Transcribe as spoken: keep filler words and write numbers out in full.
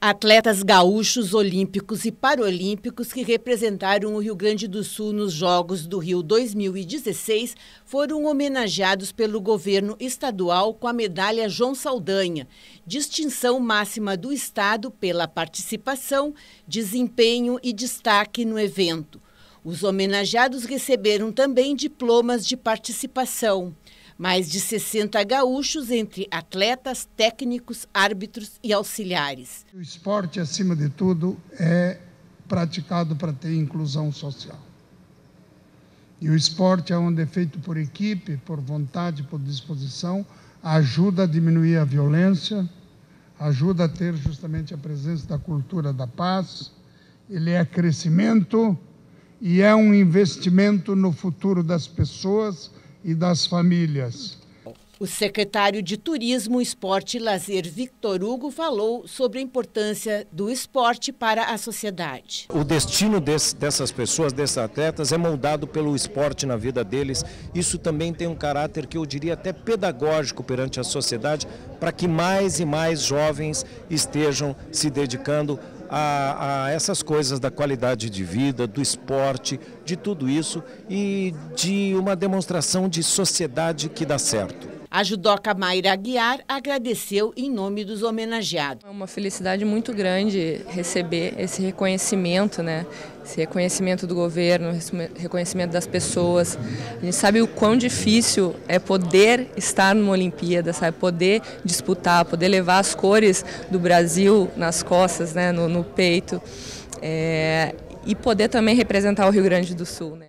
Atletas gaúchos, olímpicos e paralímpicos que representaram o Rio Grande do Sul nos Jogos do Rio dois mil e dezesseis foram homenageados pelo governo estadual com a medalha João Saldanha, distinção máxima do estado pela participação, desempenho e destaque no evento. Os homenageados receberam também diplomas de participação. Mais de sessenta gaúchos, entre atletas, técnicos, árbitros e auxiliares. O esporte, acima de tudo, é praticado para ter inclusão social. E o esporte, onde é feito por equipe, por vontade, por disposição, ajuda a diminuir a violência, ajuda a ter justamente a presença da cultura da paz. Ele é crescimento e é um investimento no futuro das pessoas e das famílias. O secretário de Turismo, Esporte e Lazer, Victor Hugo, falou sobre a importância do esporte para a sociedade. O destino desse, dessas pessoas, desses atletas, é moldado pelo esporte na vida deles. Isso também tem um caráter que eu diria até pedagógico perante a sociedade, para que mais e mais jovens estejam se dedicando A, a essas coisas da qualidade de vida, do esporte, de tudo isso e de uma demonstração de sociedade que dá certo. A judoca Mayra Aguiar agradeceu em nome dos homenageados. É uma felicidade muito grande receber esse reconhecimento, né? Esse reconhecimento do governo, reconhecimento das pessoas. A gente sabe o quão difícil é poder estar numa Olimpíada, sabe? Poder disputar, poder levar as cores do Brasil nas costas, né? no, no peito é... e poder também representar o Rio Grande do Sul. Né?